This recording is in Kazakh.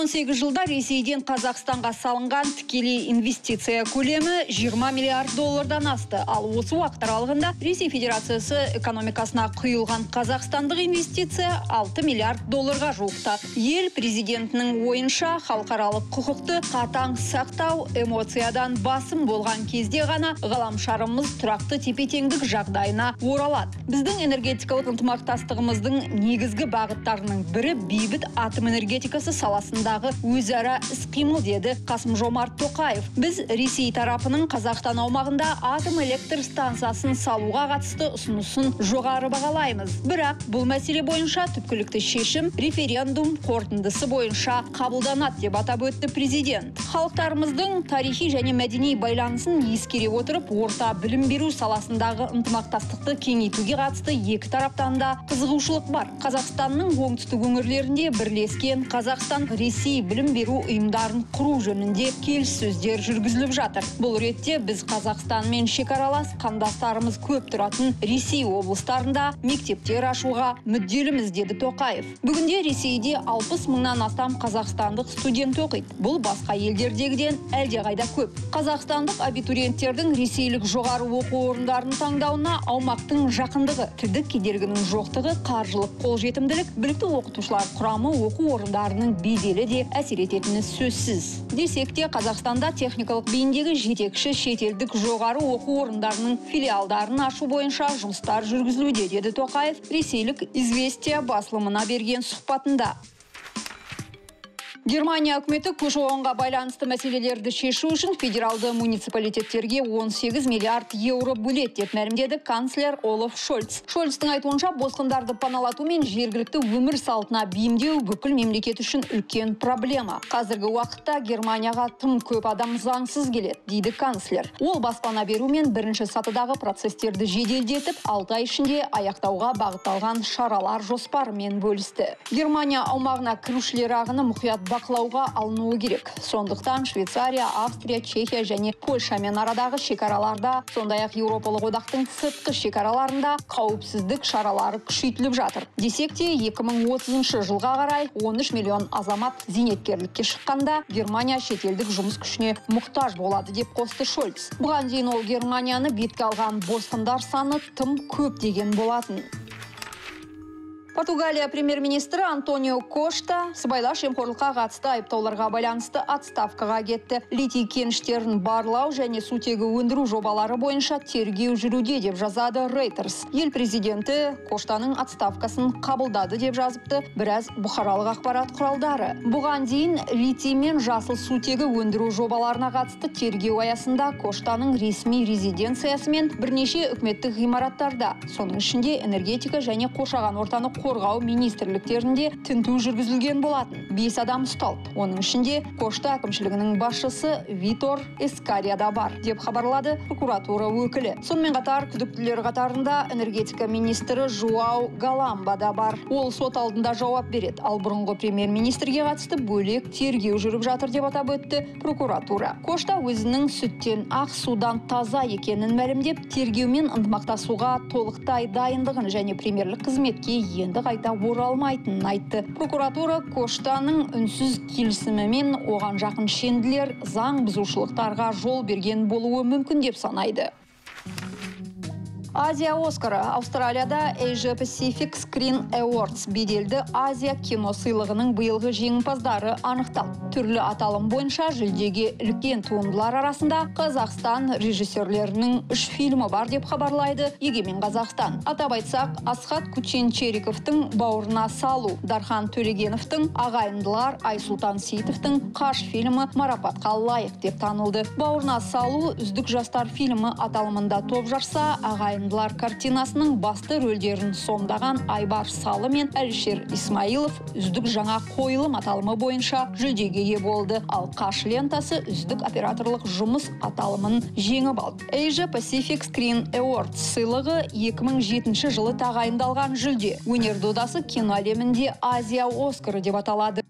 18 жылда Ресейден Қазақстанға салынған тікелей инвестиция көлемі $20 миллиард асты. Ал осы уақыт аралығында Ресей Федерациясы экономикасына құйылған қазақстандық инвестиция $6 миллиард жуықты. Ел президентінің ойынша халықаралық құқықты қатаң сақтау эмоциядан басым болған кезде ғана ғаламшарымыз тұрақты тепе-теңдік жағдайына оралады. Біздің энергетикалық ынтымақтастығымыздың негізгі бағыттарының бірі бейбіт атом энергетикасы саласындағы өзара іс-қимыл, деді Қасым-Жомарт Тоқаев. Біз Ресей тарапының Қазақстан аумағында атом электр станциясын салуға қатысты ұсынысын жоғары бағалаймыз. Бірақ бұл мәселе бойынша түпкілікті шешім референдум қорытындысы бойынша қабылданады, деп атап өтті президент. Халықтарымыздың тарихи және мәдени байланысын ескере отырып, орта білім беру саласындағы ынтымақтастықты кеңейтуге қатысты екі тараптан да қызығушылық бар. Қазақстанның оңтүстік өңірлерінде бірлескен Қазақстан-Ресей білім беру ұйымдарын құру жөнінде келіссөздер жүргізіліп жатыр. Бұл ретте біз Қазақстанмен шекаралас қандастарымыз көп тұратын Ресей облыстарында мектептер ашуға мүдделіміз, деді Тоқаев. Бүгінде Ресейде 60 мыңнан астам қазақстандық студент оқиды. Бұл басқа елдердегіден әлдеқайда көп. Қазақстандық абитуриенттердің ресейлік жоғары оқу орындарын таңдауына аумақтың жақындығы, тілдік кедергінің жоқтығы, қаржылық қолжетімділік, білікті оқытушылар құрамы оқу орындарының беделі де әсер ететіні сөзсіз. Десек те, Қазақстанда техникалық бейіндегі жетекші шетелдік жоғары оқу орындарының филиалдарын ашу бойынша жұмыстар жүргізілуде, деді Тоқаев ресейлік «Известия» басылымына берген сұхбатында. Германия үкіметі көші-қонға байланысты мәселелерді шешу үшін федералды муниципалитеттерге €18 миллиард бөледі, деп мәлімдеді канцлер Олаф Шольц. Шольцтың айтуынша, босқындарды паналату мен жергілікті өмір салтына бейімдеу бүкіл мемлекет үшін үлкен проблема. Қазіргі уақытта Германияға тым көп адам заңсыз келеді, дейді канцлер. Ол баспана беру мен бірінші сатыдағы процестерді жеделдетіп, 6 ай ішінде аяқтауға бағытталған шаралар жоспарымен бөлісті. Германия аумағына кірушілер ағыны мұқият бақылауға алынуы керек. Сондықтан Швейцария, Австрия, Чехия және Польшамен арадағы шекараларда, сондай-ақ Еуропалық одақтың сыртқы шекараларында қауіпсіздік шаралары күшейтіліп жатыр. Десек те, 2030 жылға қарай 13 миллион азамат зейнеткерлікке шыққанда Германия шетелдік жұмыс күшіне мұқтаж болады, деп қосты Шольц. Бұған дейін ол Германияны бетке алған босқындар саны тым көп деген болатын. Португалия премьер-министрі Антониу Кошта сыбайлаш жемқорлыққа қатысты айыптауларға байланысты отставкаға кетті. Литий кеніштерін барлау және сутегі өндіру жобалары бойынша тергеу жүруде, деп жазады Reuters. Ел президенті Коштаның отставкасын қабылдады, деп жазыпты біраз бұқаралық ақпарат құралдары. Бұған дейін литий мен жасыл сутегі өндіру жобаларына қатысты тергеу аясында Коштаның ресми резиденциясы мен бірнеше үкіметтік ғимараттарда, соның ішінде энергетика және қоршаған ортаны қорғау министрліктерінде тінту жүргізілген болатын. 5 адам ұсталды. Оның ішінде Кошта әкімшілігінің басшысы Витор Эскарияда бар, деп хабарлады прокуратура өкілі. Сонымен қатар күдіктілер қатарында энергетика министрі Жуау Галамба да бар. Ол сот алдында жауап береді. Ал бұрынғы премьер-министрге қатысты бөлек тергеу жүріп жатыр, деп атап өтті прокуратура. Кошта өзінің сүттен ақ, судан таза екенін мәлімдеп, тергеумен ынтымақтасуға толықтай дайындығын және премьерлік қызметке енді қайта оралмайтынын айтты. Прокуратура Коштаның үнсіз келісімімен оған жақын шенділер заң бұзушылықтарға жол берген болуы мүмкін, деп санайды. Азия Оскары. Австралияда Asia Pacific Screen Awards беделді Азия кино сыйлығының биылғы жеңімпаздары анықталды. Түрлі аталым бойынша жүлдеге іліккен туындылар арасында Қазақстан режиссерлерінің 3 фильмі бар, деп хабарлайды Егемен Қазақстан. Атап айтсақ, Асхат Кученчериковтың «Бауырына салу», Дархан Төлегеновтің «Ағайындылар», Айсултан Сейітовтің «Қаш» фильмі марапатқа лайық деп танылды. «Бауырына салу» үздік жастар фильмі аталымында топ жарса, «Ағайындылар» картинасының басты рөлдерін сомдаған Айбар Салы мен Әлшер Исмаилов үздік жаңа қойылым аталымы бойынша жүлдеге ие болды. Ал «Қаш» лентасы үздік операторлық жұмыс аталымын жеңіп алды. Asia Pacific Screen Awards сыйлығы 2007 жылы тағайындалған жүлде. Өнер додасы кино әлемінде Азия Оскары деп аталады.